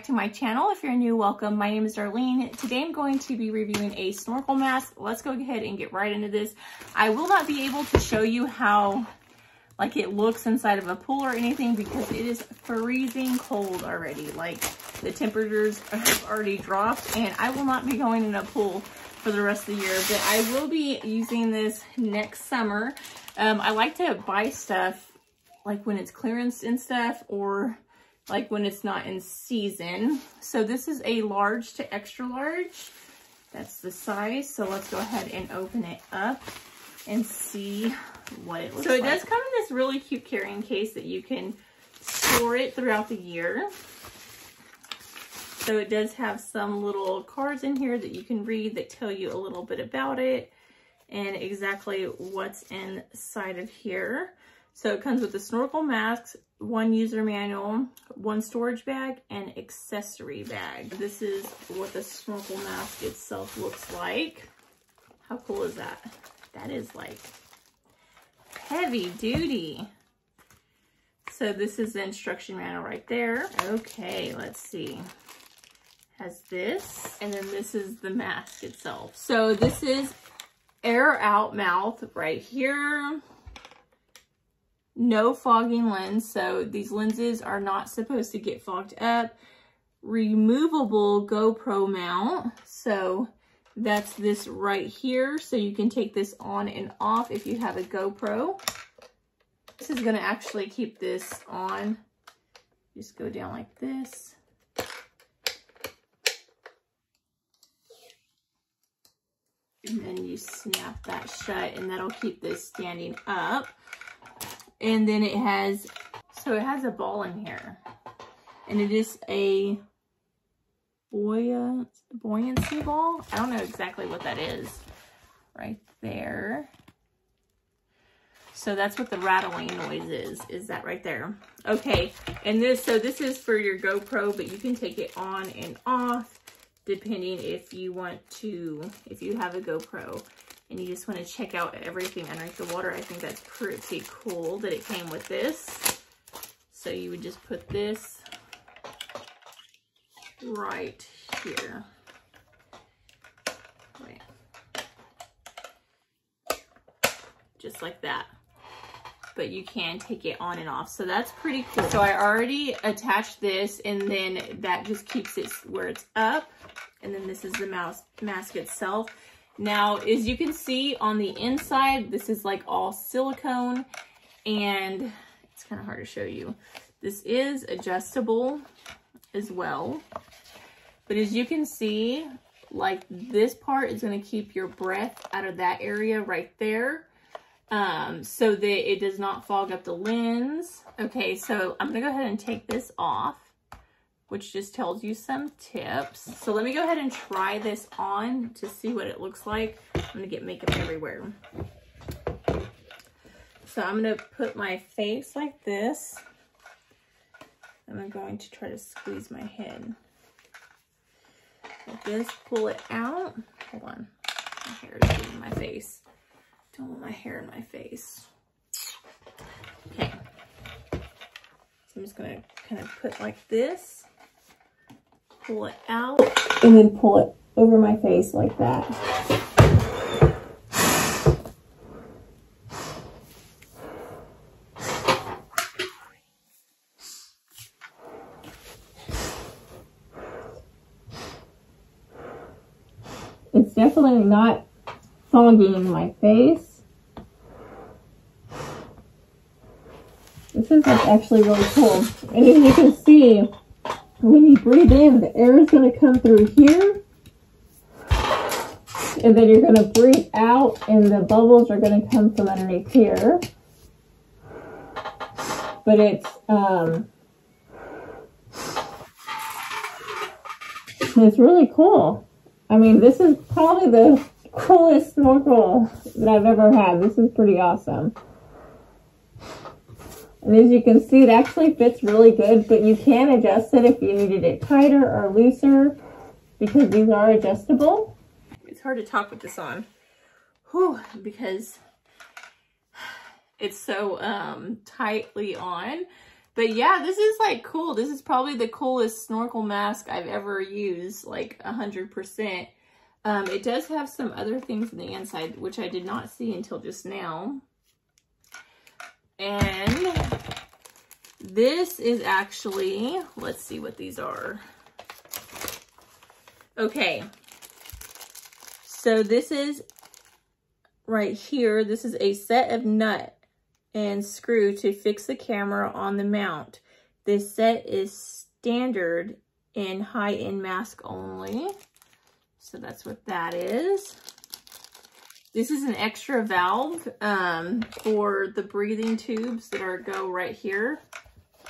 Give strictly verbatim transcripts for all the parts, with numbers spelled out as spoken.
back to my channel. If you're new, welcome. My name is Darlene. Today I'm going to be reviewing a snorkel mask. Let's go ahead and get right into this. I will not be able to show you how like it looks inside of a pool or anything because it is freezing cold already. Like the temperatures have already dropped and I will not be going in a pool for the rest of the year, but I will be using this next summer. Um, I like to buy stuff like when it's clearance and stuff or like when it's not in season. So this is a large to extra large. That's the size. So let's go ahead and open it up and see what it looks like. So it does come in this really cute carrying case that you can store it throughout the year. So it does have some little cards in here that you can read that tell you a little bit about it and exactly what's inside of here. So it comes with a snorkel mask, one user manual, one storage bag, and accessory bag. This is what the snorkel mask itself looks like. How cool is that? That is like heavy duty. So this is the instruction manual right there. Okay, let's see. Has this, and then this is the mask itself. So this is air out mouth right here. No fogging lens, so these lenses are not supposed to get fogged up. Removable GoPro mount, so that's this right here. So you can take this on and off if you have a GoPro. This is gonna actually keep this on. Just go down like this. And then you snap that shut and that'll keep this standing up. And then it has, so it has a ball in here. And it is a buoy, buoyancy ball. I don't know exactly what that is right there. So that's what the rattling noise is, is that right there. Okay, and this, so this is for your GoPro, but you can take it on and off depending if you want to, if you have a GoPro. And you just want to check out everything underneath the water. I think that's pretty cool that it came with this. So you would just put this right here. Right. Just like that. But you can take it on and off. So that's pretty cool. So I already attached this and then that just keeps it where it's up. And then this is the mouse mask itself. Now, as you can see on the inside, this is like all silicone and it's kind of hard to show you. This is adjustable as well. But as you can see, like this part is going to keep your breath out of that area right there. Um, so that it does not fog up the lens. Okay, so I'm going to go ahead and take this off, which just tells you some tips. So let me go ahead and try this on to see what it looks like. I'm gonna get makeup everywhere. So I'm gonna put my face like this. And I'm going to try to squeeze my head. Like this, pull it out. Hold on, my hair is in my face. Don't want my hair in my face. Okay, so I'm just gonna kind of put like this. Pull it out and then pull it over my face like that. It's definitely not fogging my face. This is like actually really cool. And as you can see, when you breathe in, the air is going to come through here, and then you're going to breathe out, and the bubbles are going to come from underneath here. But it's, um, it's really cool. I mean, this is probably the coolest snorkel that I've ever had. This is pretty awesome. And as you can see, it actually fits really good, but you can adjust it if you needed it tighter or looser because these are adjustable. It's hard to talk with this on. Whew, because it's so um, tightly on. But yeah, this is like cool. This is probably the coolest snorkel mask I've ever used, like one hundred percent. Um, it does have some other things on the inside, which I did not see until just now. And this is actually, let's see what these are. Okay. So this is right here. This is a set of nut and screw to fix the camera on the mount. This set is standard in high-end mask only. So that's what that is. This is an extra valve um, for the breathing tubes that are go right here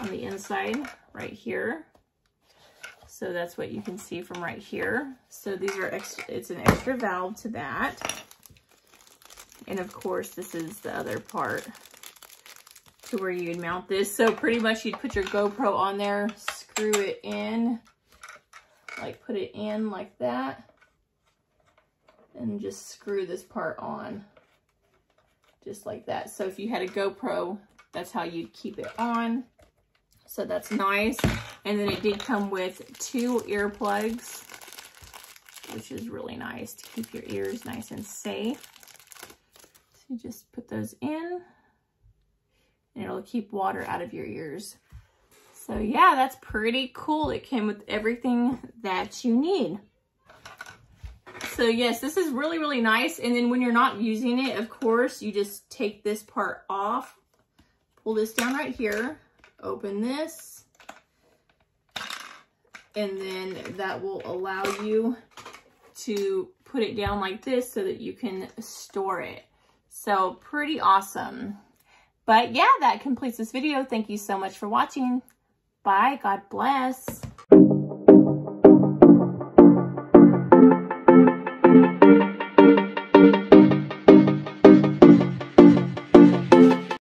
on the inside, right here. So that's what you can see from right here. So these are extra, it's an extra valve to that. And of course, this is the other part to where you'd mount this. So pretty much you'd put your GoPro on there, screw it in, like put it in like that. And just screw this part on just like that. So if you had a GoPro, that's how you'd keep it on. So that's nice. And then it did come with two earplugs, which is really nice to keep your ears nice and safe. So you just put those in and it'll keep water out of your ears. So yeah, that's pretty cool. It came with everything that you need. So yes, this is really, really nice. And then when you're not using it, of course, you just take this part off, pull this down right here, open this, and then that will allow you to put it down like this so that you can store it. So pretty awesome. But yeah, that completes this video. Thank you so much for watching. Bye. God bless.